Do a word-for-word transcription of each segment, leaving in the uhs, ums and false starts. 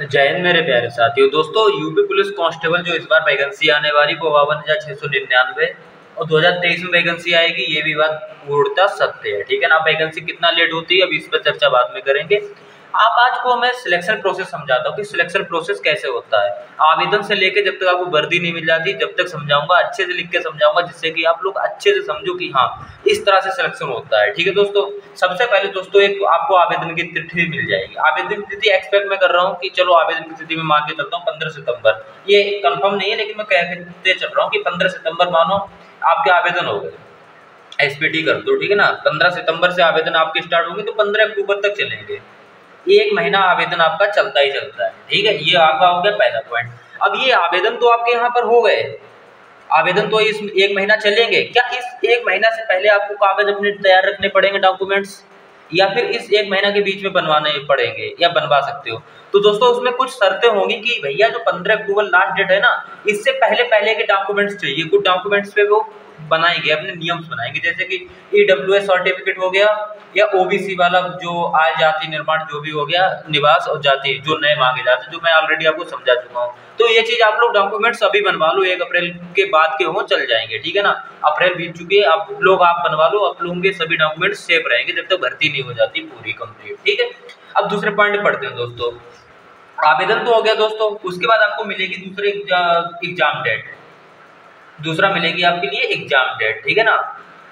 जय हिंद मेरे प्यारे साथियों। दोस्तों यूपी पुलिस कांस्टेबल जो इस बार वैकेंसी आने वाली वो बावन हजार छः सौ निन्यानवे और दो हजार तेईस में वैकेंसी आएगी, ये भी बात पूर्णतः सत्य है। ठीक है ना, वैकेंसी कितना लेट होती है अब इस पर चर्चा बाद में करेंगे। आप आज को मैं सिलेक्शन प्रोसेस समझाता हूँ कि सिलेक्शन प्रोसेस कैसे होता है। आवेदन से लेके जब तक आपको वर्दी नहीं मिल जाती जब तक समझाऊंगा, अच्छे से लिख के समझाऊंगा जिससे कि आप लोग अच्छे से समझो कि हाँ इस तरह से सिलेक्शन होता है। ठीक है दोस्तों, सबसे पहले दोस्तों एक आपको आवेदन की तिथि मिल जाएगी। आवेदन की तिथि एक्सपेक्ट मैं कर रहा हूँ कि चलो आवेदन की तिथि में मान के चलता हूँ पंद्रह सितंबर, ये कन्फर्म नहीं है लेकिन मैं कह के चल रहा हूँ कि पंद्रह सितम्बर मानो आपके आवेदन हो गए, एस पी टी कर दो। ठीक है ना, पंद्रह सितम्बर से आवेदन आपके स्टार्ट होंगे तो पंद्रह अक्टूबर तक चलेंगे, एक महीना आवेदन आपका चलता ही चलता है। ठीक है, ये आपका हो गया पहला पॉइंट। अब ये आवेदन तो आपके यहाँ पर हो गए, आवेदन तो इस एक महीना चलेंगे। क्या इस एक महीना से पहले आपको कागज अपने तैयार रखने पड़ेंगे, डॉक्यूमेंट्स, या फिर इस एक महीना के बीच में बनवाने पड़ेंगे या बनवा सकते हो? तो दोस्तों उसमें कुछ शर्तें होंगी कि भैया जो पंद्रह अक्टूबर लास्ट डेट है ना, इससे पहले पहले के डॉक्यूमेंट्स चाहिए। कुछ डॉक्यूमेंट्स पे वो बनाएंगे, अपने नियम्स बनाएंगे, जैसे कि ईडब्ल्यूएस सर्टिफिकेट हो गया या ओबीसी वाला जो आय जाति निर्माण जो भी हो गया, निवास और जाति जो नए मांगे जाते जो मैं ऑलरेडी आपको समझा चुका हूँ। तो ये चीज़ आप लोग डॉक्यूमेंट्स अभी बनवा लो, एक अप्रैल के बाद के हों चल जाएंगे। ठीक है ना, अप्रैल बीत चुके आप लोग आप बनवा लो, आप लोगों के सभी डॉक्यूमेंट्स सेफ रहेंगे जब तक तो भर्ती नहीं हो जाती पूरी कंप्लीट। ठीक है, अब दूसरे पॉइंट पढ़ते हैं दोस्तों। आवेदन तो हो गया दोस्तों, उसके बाद आपको मिलेगी दूसरे एग्जाम डेट, दूसरा मिलेगी आपके लिए एग्जाम डेट। ठीक है ना,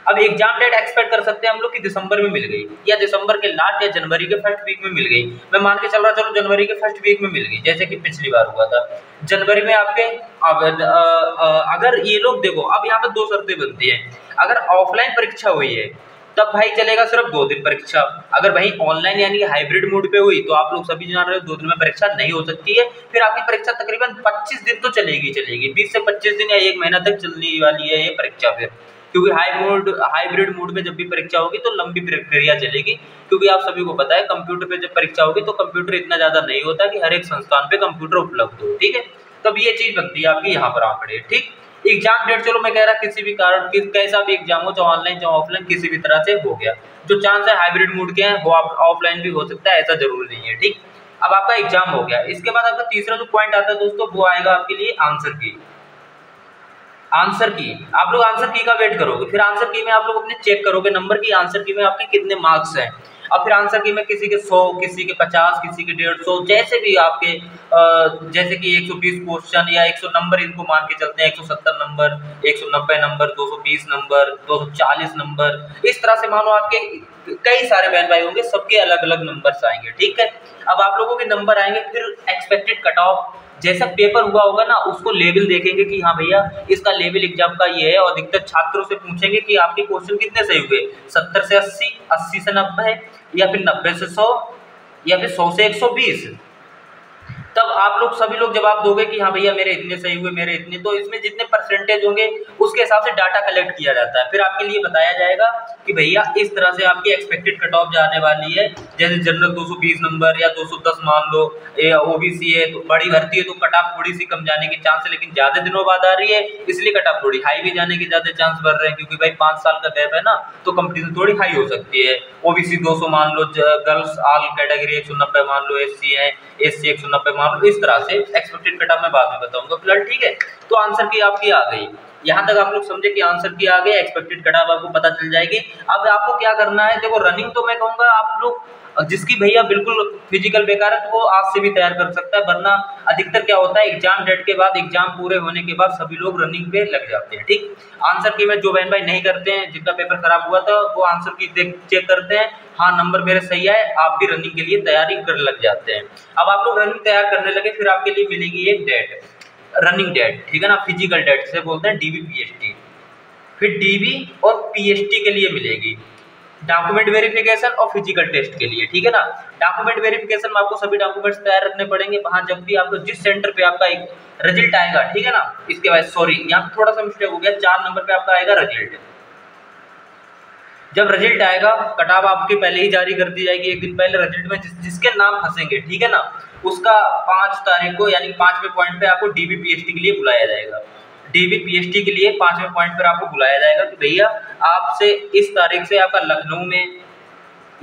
अब एग्जाम डेट एक्सपेक्ट कर सकते हैं हम लोग कि दिसंबर में मिल गई या दिसंबर के लास्ट या जनवरी के फर्स्ट वीक में मिल गई। मैं मान के चल रहा चलो जनवरी के फर्स्ट वीक में मिल गई, जैसे कि पिछली बार हुआ था जनवरी में आपके आवेदन। अगर ये लोग देखो अब यहाँ पर दो शर्तें बनती हैं, अगर ऑफलाइन परीक्षा हुई है तब भाई चलेगा सिर्फ दो दिन परीक्षा, अगर भाई ऑनलाइन यानी कि हाइब्रिड मोड पे हुई तो आप लोग सभी जान रहे हो दो दिन में परीक्षा नहीं हो सकती है। फिर आपकी परीक्षा तकरीबन पच्चीस दिन तो चलेगी चलेगी बीस से पच्चीस दिन या एक महीना तक चलने वाली है ये परीक्षा। फिर क्योंकि हाई मोड हाइब्रिड मोड में जब भी परीक्षा होगी तो लंबी प्रक्रिया चलेगी, क्योंकि आप सभी को पता है कंप्यूटर पे जब परीक्षा होगी तो कंप्यूटर इतना ज़्यादा नहीं होता कि हर एक संस्थान पे कंप्यूटर उपलब्ध हो। ठीक है, तब ये चीज़ बनती है आपकी यहाँ पर आंकड़े। ठीक, एग्जाम डेट चलो मैं कह रहा किसी भी कारण किस कैसा भी एग्जाम हो, चाहे ऑनलाइन चाहे ऑफलाइन किसी भी तरह से हो गया, जो चांस है हाइब्रिड मोड के हैं वो आप ऑफलाइन भी हो सकता है, ऐसा जरूरी नहीं है। ठीक, अब आपका एग्जाम हो गया, इसके बाद आपका तीसरा जो पॉइंट आता है दोस्तों वो आएगा आपके लिए आंसर की। आंसर की आप लोग आंसर की का वेट करोगे, फिर आंसर की में आप लोग अपने चेक करोगे नंबर की आंसर की में आपके कितने मार्क्स हैं। और फिर आंसर की में किसी के सौ, किसी के पचास, किसी के डेढ़ सौ, जैसे भी आपके आ, जैसे कि एक सौ बीस क्वेश्चन या सौ नंबर इनको मान के चलते हैं, एक सौ सत्तर नंबर, एक सौ नब्बे नंबर, दो सौ बीस नंबर, दो सौ चालीस नंबर, इस तरह से मानो आपके कई सारे बहन भाई होंगे, सबके अलग अलग नंबर्स आएंगे। ठीक है, अब आप लोगों के नंबर आएंगे, फिर एक्सपेक्टेड कट ऑफ जैसा पेपर हुआ होगा ना उसको लेवल देखेंगे कि हाँ भैया इसका लेवल एग्जाम का ये है। और अधिकतर छात्रों से पूछेंगे कि आपके क्वेश्चन कितने सही हुए, सत्तर से अस्सी, अस्सी से नब्बे या फिर नब्बे से सौ या फिर सौ से एक सौ बीस। तब आप लोग सभी लोग जवाब दोगे कि हाँ भैया मेरे इतने सही हुए, मेरे इतने, तो इसमें जितने परसेंटेज होंगे उसके हिसाब से डाटा कलेक्ट किया जाता है। फिर आपके लिए बताया जाएगा कि भैया इस तरह से आपकी एक्सपेक्टेड कट ऑफ जाने वाली है, जैसे जनरल दो सौ बीस नंबर या दो सौ दस मान लो, ओबीसी है तो बड़ी भर्ती है तो कट ऑफ थोड़ी सी कम जाने के चांस है, लेकिन ज़्यादा दिनों बाद आ रही है इसलिए कट ऑफ थोड़ी हाई भी जाने के ज़्यादा चांस बढ़ रहे हैं, क्योंकि भाई पाँच साल का गैप है ना तो कंपटीशन थोड़ी हाई हो सकती है। ओबीसी दो सौ मान लो, गर्ल्स ऑल कैटेगरी एक सौ नब्बे मान लो, एस सी है एस सी एक सौ नब्बे, इस तरह से एक्सपेक्टेड कट ऑफ मैं बाद में बताऊंगा फिलहाल। ठीक है, तो आंसर की आपकी आ गई, यहाँ तक आप लोग समझे कि आंसर की आ गई, एक्सपेक्टेड कट ऑफ आपको पता चल जाएगी। अब आपको क्या करना है, देखो रनिंग तो मैं कहूँगा आप लोग जिसकी भैया बिल्कुल फिजिकल बेकार है तो वो आज से भी तैयार कर सकता है, वरना अधिकतर क्या होता है एग्जाम डेट के बाद, एग्जाम पूरे होने के बाद सभी लोग रनिंग पे लग जाते हैं। ठीक, आंसर की में जो बहन भाई नहीं करते हैं, जिनका पेपर खराब हुआ था वो आंसर की चेक करते हैं, हाँ नंबर मेरे सही आए, आप भी रनिंग के लिए तैयारी कर लग जाते हैं। अब आप लोग रनिंग तैयार करने लगे, फिर आपके लिए मिलेगी एक डेट, रनिंग डेट। ठीक है ना, फिजिकल डेट से बोलते हैं डीबी पीएचटी, फिर डीबी और पीएचटी के लिए मिलेगी डॉक्यूमेंट वेरिफिकेशन और फिजिकल टेस्ट के लिए। ठीक है ना, डॉक्यूमेंट वेरिफिकेशन में आपको सभी डॉक्यूमेंट्स तैयार रखने पड़ेंगे, वहाँ जब भी आपको जिस सेंटर पे आपका एक रिजल्ट आएगा। ठीक है ना, इसके बाद सॉरी यहाँ थोड़ा सा मिस्टेक हो गया, चार नंबर पे आपका आएगा रिजल्ट। जब रिजल्ट आएगा कट ऑफ आपके पहले ही जारी कर दी जाएगी एक दिन पहले, रिजल्ट में जिस, जिसके नाम फंसेंगे। ठीक है ना, उसका पाँच तारीख को यानी पाँचवें पॉइंट पे आपको डीबी पीएचटी के लिए बुलाया जाएगा, डीबी पीएचटी के लिए पाँचवें पॉइंट पर आपको बुलाया जाएगा कि भैया आपसे इस तारीख से आपका लखनऊ में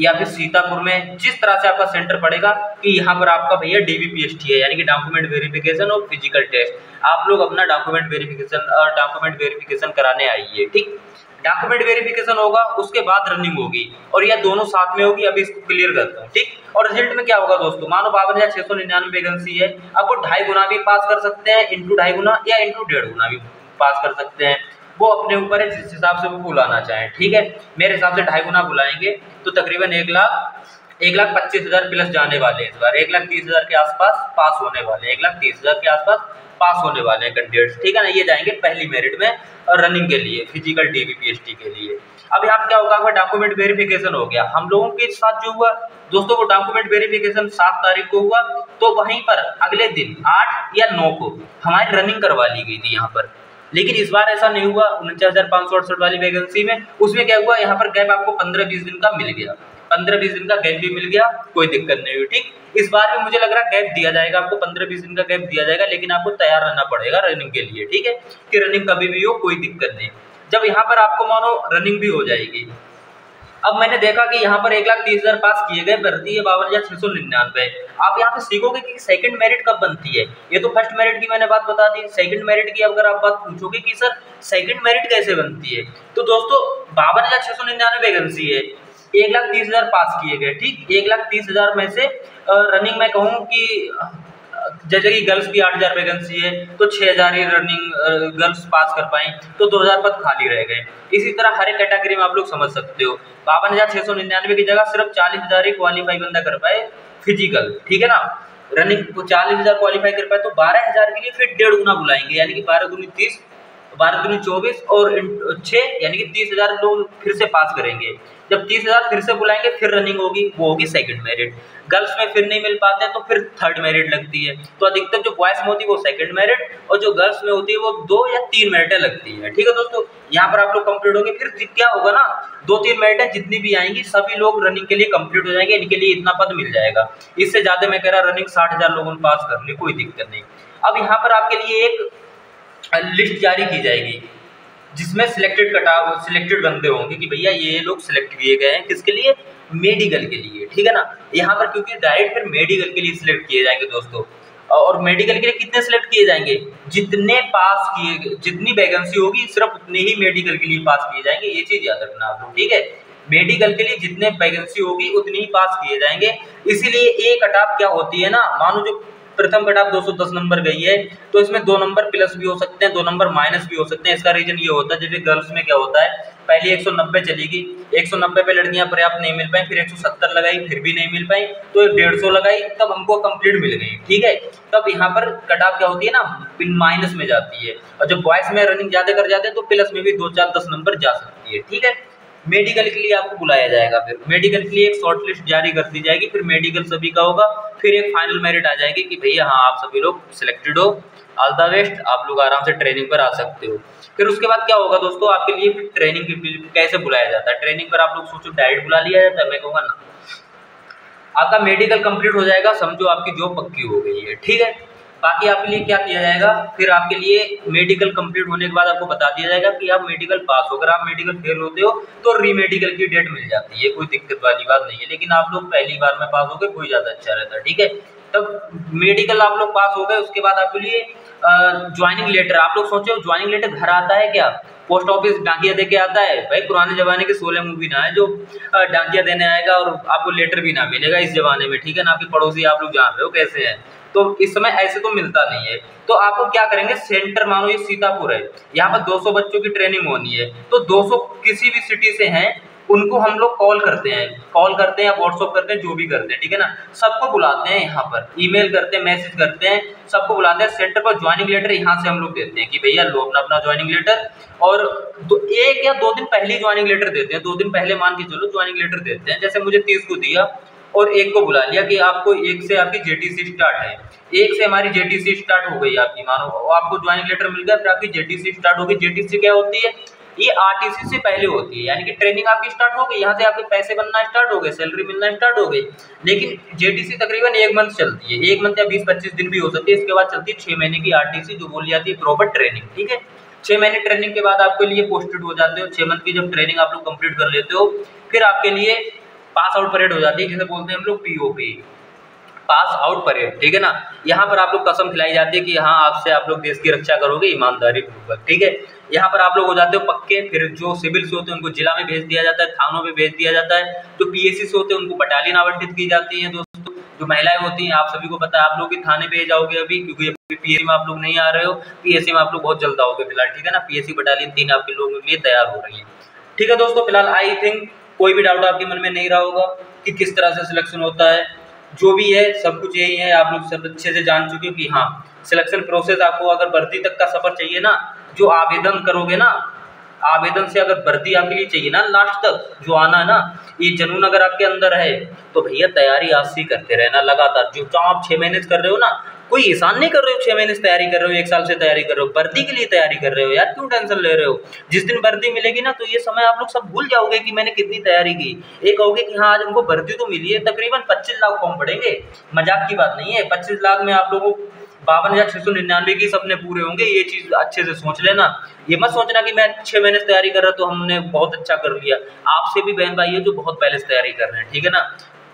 या फिर सीतापुर में, जिस तरह से आपका सेंटर पड़ेगा कि यहाँ पर आपका भैया D B P S T है, यानी कि डॉक्यूमेंट वेरिफिकेशन और फिजिकल टेस्ट। आप लोग अपना डॉक्यूमेंट वेरिफिकेशन डॉक्यूमेंट वेरिफिकेशन कराने आइए, ठीक। डॉक्यूमेंट वेरिफिकेशन होगा, उसके बाद रनिंग होगी, और यह दोनों साथ में होगी। अभी इसको क्लियर करता हूँ, ठीक। और रिजल्ट में क्या होगा दोस्तों, मानो बावन हजार छह सौ निन्यानवे वैकेंसी है, आपको ढाई गुना भी पास कर सकते हैं, इंटू ढाई गुना या इंटू डेढ़ गुना भी पास कर सकते हैं, वो अपने ऊपर है जिस हिसाब से वो बुलाना चाहें, ठीक है। मेरे हिसाब से ढाई गुना बुलाएंगे तो तकरीबन एक लाख एक लाख पच्चीस हज़ार प्लस जाने वाले हैं इस बार, एक लाख तीस हज़ार के आसपास पास होने वाले हैं, एक लाख तीस हज़ार के आसपास पास होने वाले हैं कैंडिडेट्स, ठीक है ना। ये जाएंगे पहली मेरिट में और रनिंग के लिए, physical D B P S T के लिए। अब यहाँ क्या होगा, डॉक्यूमेंट वेरिफिकेशन हो गया हम लोगों के साथ जो हुआ दोस्तों, वो डॉक्यूमेंट वेरिफिकेशन सात तारीख को हुआ, तो वहीं पर अगले दिन आठ या नौ को हमारी रनिंग करवा ली गई थी यहाँ पर। लेकिन इस बार ऐसा नहीं हुआ, उनचास हज़ार पाँच सौ अड़सठ वाली वैकेंसी में, उसमें क्या हुआ, यहाँ पर गैप आपको पंद्रह बीस दिन का मिल गया, पंद्रह बीस दिन का गैप भी मिल गया, कोई दिक्कत नहीं हुई, ठीक। इस बार भी मुझे लग रहा है गैप दिया जाएगा आपको, पंद्रह बीस दिन का गैप दिया जाएगा, लेकिन आपको तैयार रहना पड़ेगा रनिंग के लिए, ठीक है, कि रनिंग कभी भी हो, कोई दिक्कत नहीं। जब यहाँ पर आपको मानो रनिंग भी हो जाएगी। अब मैंने देखा कि यहाँ पर एक लाख तीस हज़ार पास किए गए, भर्ती है बावन हज़ार छः सौ निन्यानवे। आप यहाँ पे सीखोगे कि सेकंड मेरिट कब बनती है। ये तो फर्स्ट मेरिट की मैंने बात बता दी, सेकंड मेरिट की अगर आप बात पूछोगे कि सर सेकंड मेरिट कैसे बनती है, तो दोस्तों बावन हज़ार छः सौ निन्यानवे वैकेंसी है, एक लाख तीस हज़ार पास किए गए, ठीक। एक लाख तीस हज़ार में से रनिंग मैं कहूँ कि जैसे कि गर्ल्स की आठ हज़ार वैकेंसी है, तो छः हज़ार ही रनिंग गर्ल्स पास कर पाएँ, तो दो हज़ार पद खाली रह गए। इसी तरह हर एक कैटेगरी में आप लोग समझ सकते हो, बावन हज़ार छः सौ निन्यानवे की जगह सिर्फ चालीस हज़ार ही क्वालिफाई बंदा कर पाए फिजिकल, ठीक है ना। रनिंग को चालीस हज़ार क्वालिफाई कर पाए तो बारह हज़ार के लिए फिर डेढ़ गुना बुलाएंगे, यानी कि बारह दूनी तीस, बारह दूनी चौबीस और छः, यानी कि तीस हज़ार लोग फिर से पास करेंगे। जब तीस हज़ार फिर से बुलाएंगे, फिर रनिंग होगी, वो होगी सेकंड मेरिट। गर्ल्स में फिर नहीं मिल पाते तो फिर थर्ड मेरिट लगती है, तो अधिकतर जो बॉयज़ में होती है वो सेकंड मेरिट, और जो गर्ल्स में होती है वो दो या तीन मेरिटें लगती है, ठीक है दोस्तों। यहाँ पर आप लोग कंप्लीट होंगे, फिर क्या होगा ना, दो तीन मेरिटें जितनी भी आएंगी सभी लोग रनिंग के लिए कंप्लीट हो जाएंगे, इनके लिए इतना पद मिल जाएगा। इससे ज़्यादा मैं कह रहा रनिंग साठ हज़ार लोगों ने पास कर ली, कोई दिक्कत नहीं। अब यहाँ पर आपके लिए एक लिस्ट जारी की जाएगी जिसमें सिलेक्टेड कटाव सिलेक्टेड बंदे होंगे कि भैया ये लोग सिलेक्ट किए गए हैं, किसके लिए, मेडिकल के लिए, ठीक है ना। यहाँ पर क्योंकि डायरेक्ट फिर मेडिकल के लिए सिलेक्ट किए जाएंगे दोस्तों, और मेडिकल के लिए कितने सिलेक्ट किए जाएंगे, जितने पास किए, जितनी वैकेंसी होगी सिर्फ उतने ही मेडिकल के लिए पास किए जाएंगे। ये चीज़ याद रखना आप लोग, ठीक है। मेडिकल के लिए जितने वैकेंसी होगी उतनी ही पास किए जाएंगे, इसीलिए ए कटाव क्या होती है ना, मानो जो प्रथम कटाव दो सौ दस नंबर गई है तो इसमें दो नंबर प्लस भी हो सकते हैं, दो नंबर माइनस भी हो सकते हैं। इसका रीजन ये होता है, जैसे गर्ल्स में क्या होता है, पहले एक सौ नब्बे चली गई, एक सौ नब्बे पे लड़कियां पर्याप्त नहीं मिल पाई, फिर एक सौ सत्तर लगाई, फिर भी नहीं मिल पाई, तो डेढ़ सौ लगाई, तब हमको कंप्लीट मिल गई, ठीक है। तब यहाँ पर कटाव क्या होती है ना, माइनस में जाती है, और जब बॉयज़ में रनिंग ज़्यादा कर जाते हैं तो प्लस में भी दो चार दस नंबर जा सकती है, ठीक है। मेडिकल के लिए आपको बुलाया जाएगा, फिर मेडिकल के लिए एक शॉर्ट लिस्ट जारी कर दी जाएगी, फिर मेडिकल सभी का होगा, फिर एक फाइनल मेरिट आ जाएगी कि भैया हाँ आप सभी लोग सिलेक्टेड हो, ऑल द बेस्ट, आप लोग आराम से ट्रेनिंग पर आ सकते हो। फिर उसके बाद क्या होगा दोस्तों, आपके लिए फिर ट्रेनिंग के लिए कैसे बुलाया जाता है, ट्रेनिंग पर आप लोग सोचो डायरेक्ट बुला लिया जाता है, मैं कहूँगा ना। आपका मेडिकल कंप्लीट हो जाएगा, समझो आपकी जॉब पक्की हो गई है, ठीक है। बाकी आपके लिए क्या किया जाएगा, फिर आपके लिए मेडिकल कंप्लीट होने के बाद आपको बता दिया जाएगा कि आप मेडिकल पास हो, अगर आप मेडिकल फेल होते हो तो री मेडिकल की डेट मिल जाती है, कोई दिक्कत वाली बात नहीं है। लेकिन आप लोग पहली बार में पास हो गए कोई ज़्यादा अच्छा रहता है, ठीक है। तब मेडिकल आप लोग पास हो गए, उसके बाद आपके लिए ज्वाइनिंग लेटर, आप लोग सोचो ज्वाइनिंग लेटर घर आता है क्या, पोस्ट ऑफिस डाकिया दे के आता है, भाई पुराने ज़माने के सोलह मूवी ना है जो डाकिया देने आएगा और आपको लेटर भी ना मिलेगा इस जमाने में, ठीक है ना। आपके पड़ोसी आप लोग जान रहे हो कैसे हैं, तो इस समय ऐसे तो मिलता नहीं है। तो आपको क्या करेंगे, सेंटर मानो ये सीतापुर है, यहाँ पर दो सौ बच्चों की ट्रेनिंग होनी है, तो दो सौ किसी भी सिटी से हैं उनको हम लोग कॉल करते हैं, कॉल करते हैं या व्हाट्सअप करते हैं, जो भी करते हैं, ठीक है ना। सबको बुलाते हैं, यहाँ पर ईमेल करते हैं, मैसेज करते हैं, सबको बुलाते हैं सेंटर पर। ज्वाइनिंग लेटर यहाँ से हम लोग देते हैं कि भैया लो अपना अपना ज्वाइनिंग लेटर, और दो, एक या दो दिन पहले ज्वाइनिंग लेटर देते हैं, दो दिन पहले मान के चलो ज्वाइनिंग लेटर देते हैं। जैसे मुझे तीस को दिया और एक को बुला लिया कि आपको एक से आपकी जे टी सी स्टार्ट है, एक से हमारी जे टी सी स्टार्ट हो गई आपकी, मानो आपको ज्वाइनिंग लेटर मिल गया, फिर आपकी जे टी सी स्टार्ट हो गई। जे टी सी क्या होती है, ये आर टी सी से पहले होती है, यानी कि ट्रेनिंग आपकी स्टार्ट हो गई, यहाँ से आपके पैसे बनना स्टार्ट हो गए, सैलरी मिलना स्टार्ट हो गई। लेकिन जे टी सी तकरीबन एक मंथ चलती है, एक मंथ या बीस पच्चीस दिन भी हो सकती है, इसके बाद चलती है छः महीने की आर टी सी जो बोली जाती है प्रॉपर ट्रेनिंग, ठीक है। छः महीने ट्रेनिंग के बाद आपके लिए पोस्टेड हो जाते हो, छः मंथ की जब ट्रेनिंग आप लोग कंप्लीट कर लेते हो, फिर आपके लिए पास आउट परेड हो जाती है, जिसे बोलते हैं हम लोग पीओपी, पास आउट परेड। ठीक है ना, यहाँ पर आप लोग कसम खिलाई जाती है कि हाँ आपसे आप लोग देश की रक्षा करोगे ईमानदारी पूर्वक। ठीक है, यहाँ पर आप लोग हो जाते हो पक्के। फिर जो सिविल से होते हैं उनको जिला में भेज दिया जाता है, थानों में भेज दिया जाता है। जो पीएसी से होते हैं उनको बटालियन आवंटित की जाती है। दोस्तों जो महिलाएं होती हैं, आप सभी को पता है, आप लोग भी थाने पे जाओगे अभी, क्योंकि अभी पीएसी में आप लोग नहीं आ रहे हो, पीएसी में आप लोग बहुत जल्द आओगे फिलहाल। ठीक है ना, पीएसी बटालियन तीन आपके लोगों के लिए तैयार हो रही है। ठीक है दोस्तों, फिलहाल आई थिंक कोई भी डाउट आपके मन में नहीं रहा होगा कि किस तरह से सिलेक्शन होता है। जो भी है सब कुछ यही है, आप लोग सब अच्छे से जान चुके हो कि हाँ सिलेक्शन प्रोसेस, आपको अगर भर्ती तक का सफर चाहिए ना, जो आवेदन करोगे ना, आवेदन से अगर भर्ती आपके लिए चाहिए ना, लास्ट तक जो आना है ना, ये जुनून अगर आपके अंदर है तो भैया तैयारी आज से करते रहना लगातार। जो जो आप छः महीने से कर रहे हो ना, कोई एहसान नहीं कर रहे हो, छः महीने से तैयारी कर रहे हो, एक साल से तैयारी कर रहे हो, भर्ती के लिए तैयारी कर रहे हो यार, क्यों टेंशन ले रहे हो। जिस दिन भर्ती मिलेगी ना तो ये समय आप लोग सब भूल जाओगे कि मैंने कितनी तैयारी की। ये कहोगे कि हाँ आज हमको भर्ती तो मिली है, तकरीबन पच्चीस लाख फॉर्म पड़ेंगे, मजाक की बात नहीं है। पच्चीस लाख में आप लोगों को बावन हज़ार छः सौ निन्यानवे के सपने पूरे होंगे, ये चीज़ अच्छे से सोच लेना। ये मत सोचना कि मैं छः महीने से तैयारी कर रहा तो हमने बहुत अच्छा कर लिया। आपसे भी बहन भाई है जो बहुत पहले से तैयारी कर रहे हैं। ठीक है ना,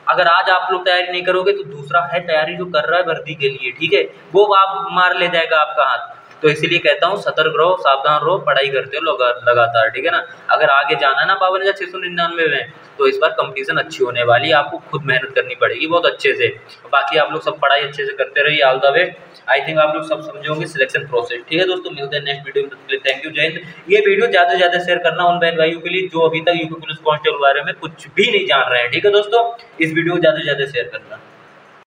अगर आज आप लोग तैयारी नहीं करोगे तो दूसरा है तैयारी जो कर रहा है भर्ती के लिए, ठीक है, वो आप मार ले जाएगा आपका हाथ। तो इसीलिए कहता हूँ सतर्क रहो, सावधान रहो, पढ़ाई करते हो लगातार। ठीक है ना, अगर आगे जाना है ना बावन हज़ार छः सौ निन्यानवे में, तो इस बार कंपटीशन अच्छी होने वाली है, आपको खुद मेहनत करनी पड़ेगी बहुत अच्छे से। बाकी आप लोग सब पढ़ाई अच्छे से करते रहिए, all the way. I think आप लोग सब समझोगे सिलेक्शन प्रोसेस। ठीक है दोस्तों, मिलते हैं नेक्स्ट वीडियो में, थैंक यू, जय हिंद। ये वीडियो ज़्यादा से ज़्यादा शेयर करना उन बहन भाइयों के लिए जो अभी तक यूपी पुलिस कांस्टेबल के बारे में कुछ भी नहीं जान रहे हैं। ठीक है दोस्तों, इस वीडियो को ज़्यादा से ज़्यादा शेयर करना।